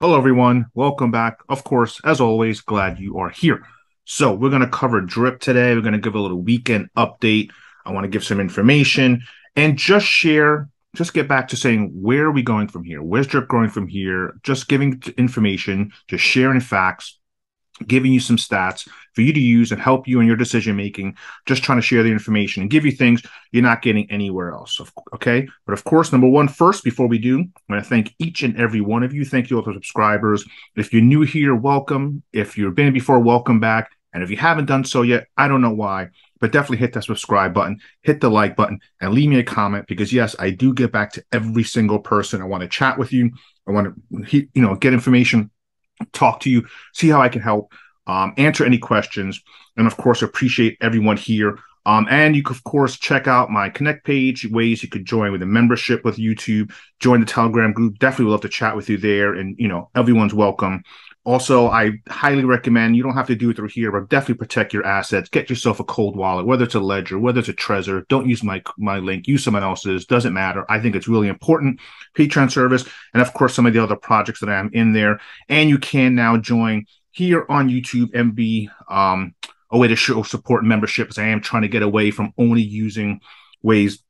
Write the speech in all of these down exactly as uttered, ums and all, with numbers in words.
Hello, everyone. Welcome back. Of course, as always, glad you are here. So we're going to cover Drip today. We're going to give a little weekend update. I want to give some information and just share, just get back to saying, where are we going from here? Where's Drip going from here? Just giving information, just sharing facts, giving you some stats for you to use and help you in your decision-making, just trying to share the information and give you things you're not getting anywhere else, okay? But of course, number one, first, before we do, I'm going to thank each and every one of you. Thank you all for subscribers. If you're new here, welcome. If you've been before, welcome back. And if you haven't done so yet, I don't know why, but definitely hit that subscribe button, hit the like button, and leave me a comment because, yes, I do get back to every single person. I want to chat with you. I want to, you know, get information, talk to you, see how I can help, um, answer any questions, and, of course, appreciate everyone here. Um, and you can, of course, check out my Connect page, ways you could join with a membership with YouTube, join the Telegram group. Definitely would love to chat with you there, and, you know, everyone's welcome. Also, I highly recommend, you don't have to do it through here, but definitely protect your assets. Get yourself a cold wallet, whether it's a Ledger, whether it's a Trezor. Don't use my, my link. Use someone else's. Doesn't matter. I think it's really important. Patreon service, and of course, some of the other projects that I am in there. And you can now join here on YouTube and be um, a way to show support memberships. I am trying to get away from only using ways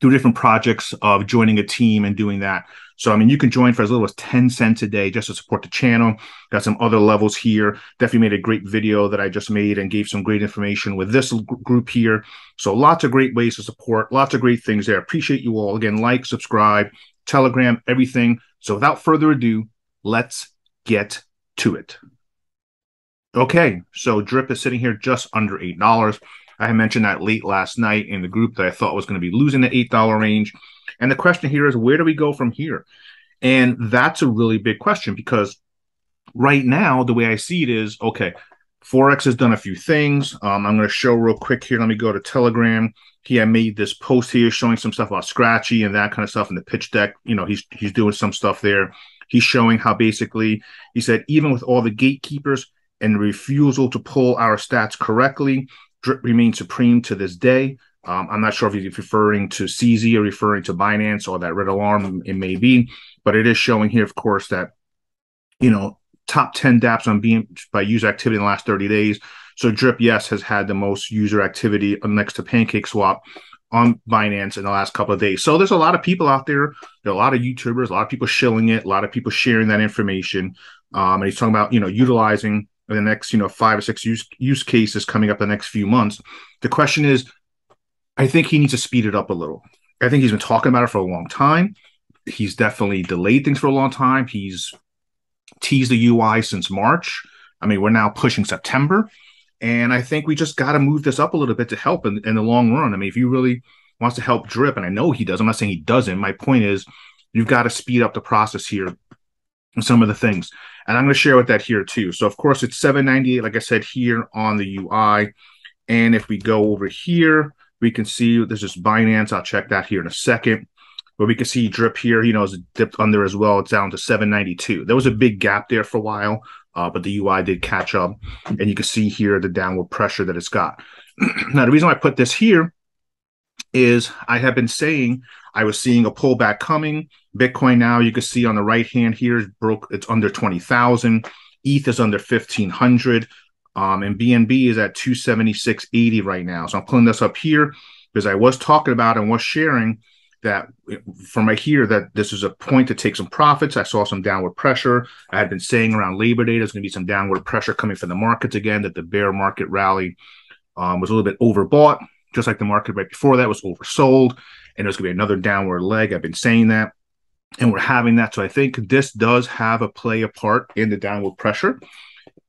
through different projects of joining a team and doing that. So, I mean, you can join for as little as ten cents a day just to support the channel. Got some other levels here. Definitely made a great video that I just made and gave some great information with this group here. So lots of great ways to support, lots of great things there. Appreciate you all. Again, like, subscribe, Telegram, everything. So without further ado, let's get to it. Okay, so Drip is sitting here just under eight dollars. I had mentioned that late last night in the group that I thought was going to be losing the eight dollar range. And the question here is, where do we go from here? And that's a really big question because right now, the way I see it is, okay, Forex has done a few things. Um, I'm going to show real quick here. Let me go to Telegram. He had made this post here showing some stuff about Scratchy and that kind of stuff in the pitch deck. You know, he's, he's doing some stuff there. He's showing how basically he said, even with all the gatekeepers and the refusal to pull our stats correctly, Drip remains supreme to this day. Um, I'm not sure if he's referring to C Z or referring to Binance or that red alarm, it may be, but it is showing here, of course, that, you know, top ten dApps on being by user activity in the last thirty days. So Drip, yes, has had the most user activity next to PancakeSwap on Binance in the last couple of days. So there's a lot of people out there. There are a lot of YouTubers, a lot of people shilling it, a lot of people sharing that information. Um, and he's talking about, you know, utilizing the next, you know, five or six use, use cases coming up the next few months. The question is, I think he needs to speed it up a little. I think he's been talking about it for a long time. He's definitely delayed things for a long time. He's teased the U I since March. I mean, we're now pushing September. And I think we just got to move this up a little bit to help in, in the long run. I mean, if he really wants to help Drip, and I know he does, I'm not saying he doesn't. My point is, you've got to speed up the process here and some of the things. And I'm going to share with that here too. So, of course, it's seven ninety-eight, like I said, here on the U I. And if we go over here, we can see this is Binance. I'll check that here in a second. But we can see Drip here, you know, is dipped under as well. It's down to seven ninety-two. There was a big gap there for a while, uh, but the U I did catch up. And you can see here the downward pressure that it's got. Now, the reason why I put this here is I have been saying I was seeing a pullback coming. Bitcoin now, you can see on the right hand here, is broke. It's under twenty thousand. E T H is under fifteen hundred. Um, and B N B is at two seventy-six eighty right now. So I'm pulling this up here because I was talking about and was sharing that from right here that this is a point to take some profits. I saw some downward pressure. I had been saying around Labor Day, there's going to be some downward pressure coming from the markets again, that the bear market rally um, was a little bit overbought, just like the market right before that was oversold. And there's going to be another downward leg. I've been saying that. And we're having that. So I think this does have a play a part in the downward pressure.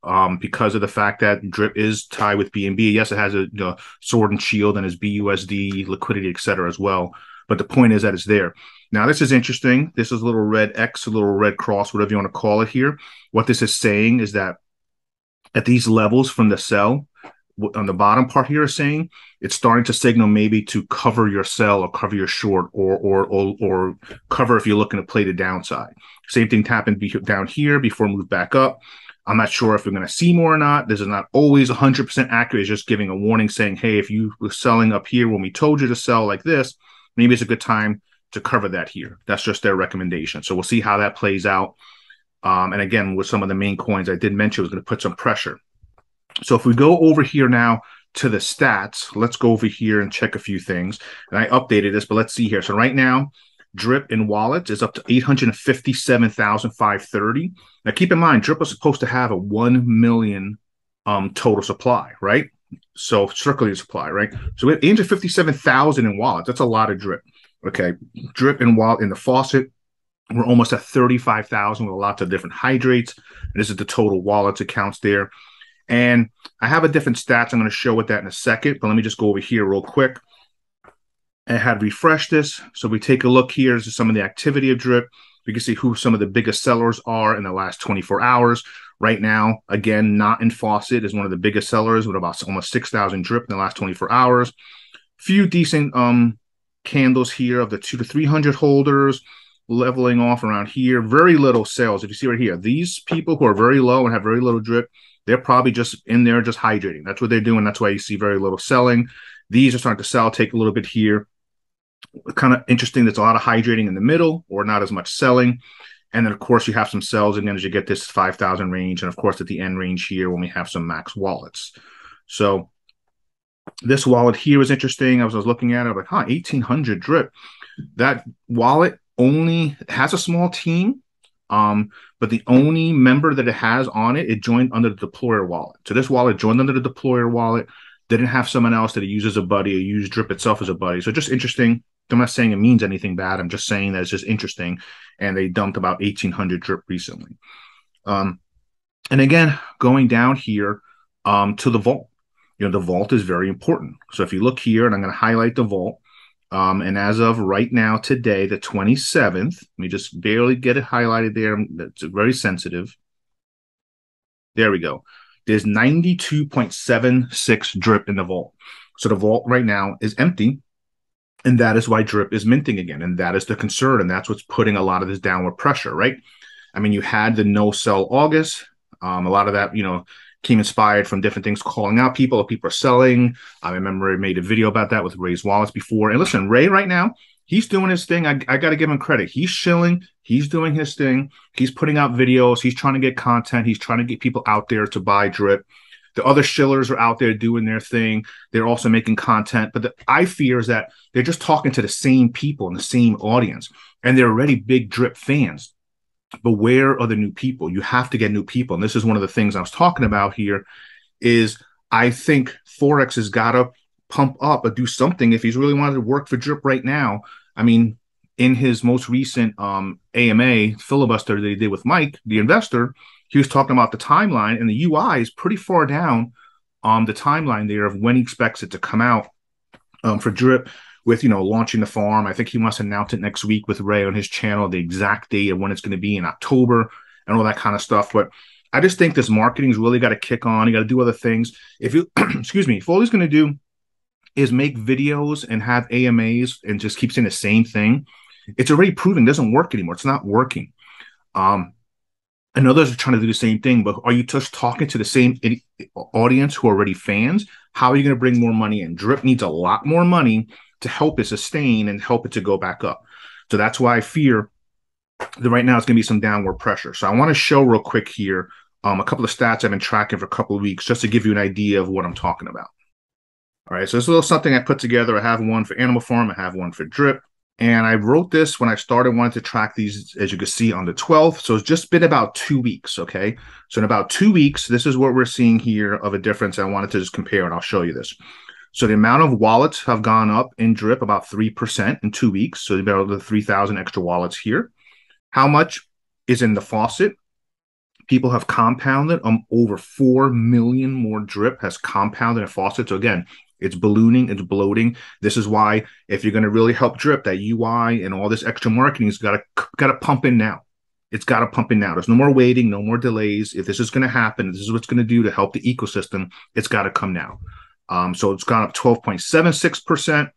Um, because of the fact that Drip is tied with B N B. Yes, it has a, a sword and shield and his B U S D, liquidity, et cetera, as well. But the point is that it's there. Now, this is interesting. This is a little red X, a little red cross, whatever you want to call it here. What this is saying is that at these levels from the sell, on the bottom part here is saying it's starting to signal maybe to cover your sell or cover your short or, or, or, or cover if you're looking to play the downside. Same thing happened down here before it moved back up. I'm not sure if we're going to see more or not. This is not always one hundred percent accurate. It's just giving a warning saying, hey, if you were selling up here when we told you to sell like this, maybe it's a good time to cover that here. That's just their recommendation. So we'll see how that plays out. Um, and again, with some of the main coins I did mention was going to put some pressure. So if we go over here now to the stats, let's go over here and check a few things. And I updated this, but let's see here. So right now, Drip in wallets is up to eight hundred fifty-seven thousand five hundred thirty. Now keep in mind, Drip was supposed to have a one million um, total supply, right? So circulating supply, right? So we have eight hundred fifty-seven thousand in wallets. That's a lot of Drip. Okay, Drip in wallet in the faucet. We're almost at thirty-five thousand with lots of different hydrates. And this is the total wallets accounts there. And I have a different stats. I'm going to show with that in a second, but let me just go over here real quick. I had refreshed this. So we take a look here. This is some of the activity of Drip. We can see who some of the biggest sellers are in the last twenty-four hours. Right now, again, not in faucet is one of the biggest sellers with about almost six thousand Drip in the last twenty-four hours. Few decent um, candles here of the two to three hundred holders. Leveling off around here, very little sales. If you see right here, these people who are very low and have very little Drip, they're probably just in there just hydrating. That's what they're doing. That's why you see very little selling. These are starting to sell, take a little bit here. Kind of interesting. There's a lot of hydrating in the middle or not as much selling. And then, of course, you have some sells again as you get this five thousand range. And, of course, at the end range here when we have some max wallets. So this wallet here was interesting. I was, I was looking at it. I'm like, huh, eighteen hundred Drip. That wallet only has a small team, um, but the only member that it has on it, it joined under the deployer wallet. So this wallet joined under the deployer wallet. They didn't have someone else that it uses as a buddy or use Drip itself as a buddy. So just interesting. I'm not saying it means anything bad. I'm just saying that it's just interesting. And they dumped about eighteen hundred Drip recently. Um, and again, going down here um, to the vault. You know, the vault is very important. So if you look here, and I'm going to highlight the vault. Um, and as of right now, today, the twenty-seventh, let me just barely get it highlighted there. It's very sensitive. There we go. There's ninety-two point seven six Drip in the vault. So the vault right now is empty. And that is why Drip is minting again. And that is the concern. And that's what's putting a lot of this downward pressure, right? I mean, you had the no sell August. Um, a lot of that, you know, came inspired from different things, calling out people, people are selling. I remember I made a video about that with Ray's wallets before. And listen, Ray right now, he's doing his thing. I, I got to give him credit. He's shilling. He's doing his thing. He's putting out videos. He's trying to get content. He's trying to get people out there to buy Drip. The other shillers are out there doing their thing. They're also making content. But the, I fear is that they're just talking to the same people and the same audience. And they're already big Drip fans. But where are the new people? You have to get new people. And this is one of the things I was talking about here is I think Forex has got to pump up or do something if he's really wanted to work for Drip right now. I mean, in his most recent um, A M A filibuster that he did with Mike, the investor, he was talking about the timeline. And the U I is pretty far down on the timeline there of when he expects it to come out um, for Drip. With, you know, launching the farm. I think he must announce it next week with Ray on his channel, the exact date of when it's going to be in October and all that kind of stuff. But I just think this marketing's really got to kick on. You got to do other things. If you, excuse me, if all he's going to do is make videos and have A M As and just keep saying the same thing, it's already proven it doesn't work anymore. It's not working. Um, and others are trying to do the same thing, but are you just talking to the same audience who are already fans? How are you going to bring more money in? Drip needs a lot more money to help it sustain and help it to go back up. So that's why I fear that right now it's going to be some downward pressure. So I want to show real quick here um, a couple of stats I've been tracking for a couple of weeks just to give you an idea of what I'm talking about. All right, so this is a little something I put together. I have one for Animal Farm. I have one for Drip. And I wrote this when I started wanting to track these, as you can see, on the twelfth. So it's just been about two weeks, okay? So in about two weeks, this is what we're seeing here of a difference. I wanted to just compare, and I'll show you this. So the amount of wallets have gone up in Drip about three percent in two weeks. So about the three thousand extra wallets here. How much is in the faucet? People have compounded. Um, over four million more Drip has compounded a faucet. So again, it's ballooning, it's bloating. This is why if you're going to really help Drip, that U I and all this extra marketing has got to, got to pump in now. It's got to pump in now. There's no more waiting, no more delays. If this is going to happen, this is what's going to do to help the ecosystem. It's got to come now. Um, so it's gone up twelve point seven six percent.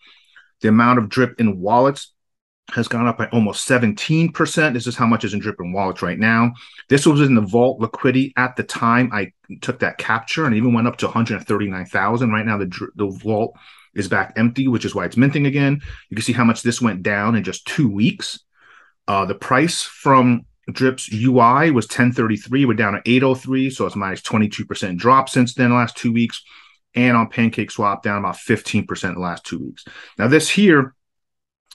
The amount of Drip in wallets has gone up by almost seventeen percent. This is how much is in Drip in wallets right now. This was in the vault liquidity at the time I took that capture and even went up to one hundred thirty-nine thousand. Right now, the, the vault is back empty, which is why it's minting again. You can see how much this went down in just two weeks. Uh, the price from Drip's U I was ten thirty-three. We're down to eight oh three, so it's minus twenty-two percent drop since then, the last two weeks. And on PancakeSwap, down about fifteen percent the last two weeks. Now, this here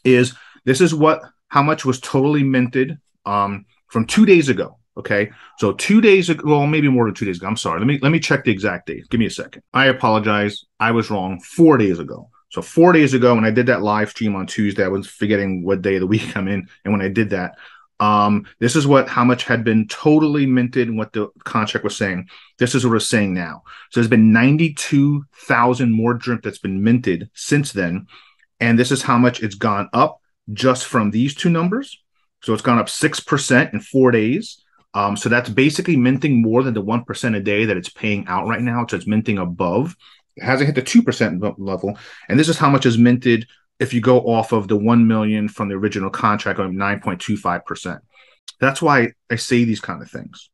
is, this is what, how much was totally minted um, from two days ago, okay? So two days ago, well, maybe more than two days ago. I'm sorry. Let me, let me check the exact date. Give me a second. I apologize. I was wrong. Four days ago. So four days ago, when I did that live stream on Tuesday, I was forgetting what day of the week I'm in. And when I did that, um, this is what how much had been totally minted and what the contract was saying. This is what it's saying now. So there's been ninety-two thousand more drip that's been minted since then. And this is how much it's gone up just from these two numbers. So it's gone up six percent in four days. Um, so that's basically minting more than the one percent a day that it's paying out right now. So it's minting above. It hasn't hit the two percent level. And this is how much is minted if you go off of the one million from the original contract on nine point two five percent. That's why I say these kind of things.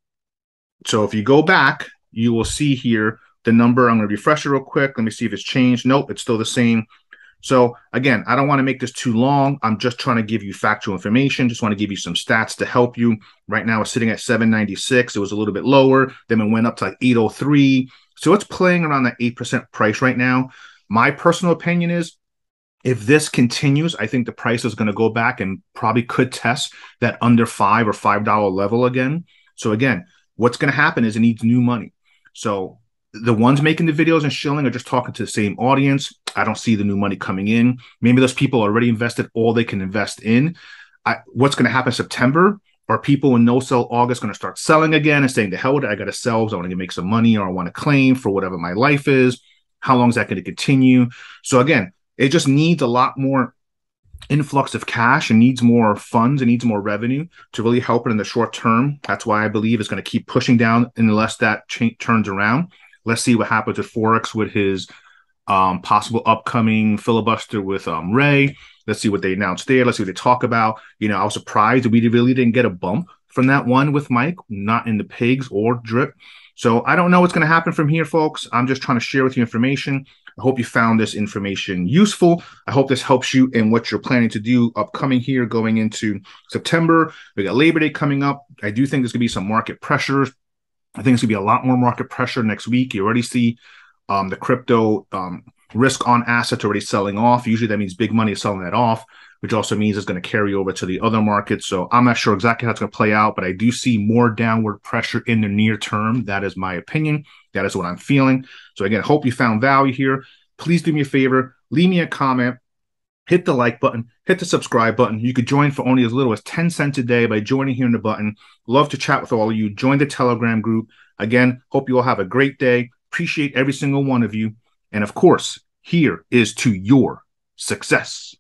So if you go back, you will see here the number. I'm going to refresh it real quick. Let me see if it's changed. Nope, it's still the same. So again, I don't want to make this too long. I'm just trying to give you factual information. Just want to give you some stats to help you. Right now it's sitting at seven ninety-six. It was a little bit lower. Then it went up to like eight oh three. So it's playing around that eight percent price right now. My personal opinion is if this continues, I think the price is going to go back and probably could test that under five or five dollar level again. So again, what's going to happen is it needs new money. So the ones making the videos and shilling are just talking to the same audience. I don't see the new money coming in. Maybe those people already invested all they can invest in. I, what's going to happen in September? Are people in no-sell August going to start selling again and saying, the hell with it, I got to sell because I want to make some money or I want to claim for whatever my life is? How long is that going to continue? So again, it just needs a lot more influx of cash and needs more funds and needs more revenue to really help it in the short term. That's why I believe it's going to keep pushing down unless that turns around. Let's see what happens with Forex with his um, possible upcoming filibuster with um, Ray. Let's see what they announce there. Let's see what they talk about. You know, I was surprised that we really didn't get a bump from that one with Mike, not in the pigs or drip. So I don't know what's going to happen from here, folks. I'm just trying to share with you information. I hope you found this information useful. I hope this helps you in what you're planning to do upcoming here going into September. We got Labor Day coming up. I do think there's going to be some market pressures. I think it's going to be a lot more market pressure next week. You already see um, the crypto um, risk on assets already selling off. Usually that means big money is selling that off, which also means it's going to carry over to the other markets. So I'm not sure exactly how it's going to play out, but I do see more downward pressure in the near term. That is my opinion. That is what I'm feeling. So again, hope you found value here. Please do me a favor. Leave me a comment. Hit the like button, hit the subscribe button. You could join for only as little as ten cents a day by joining here in the button. Love to chat with all of you. Join the Telegram group. Again, hope you all have a great day. Appreciate every single one of you. And of course, here is to your success.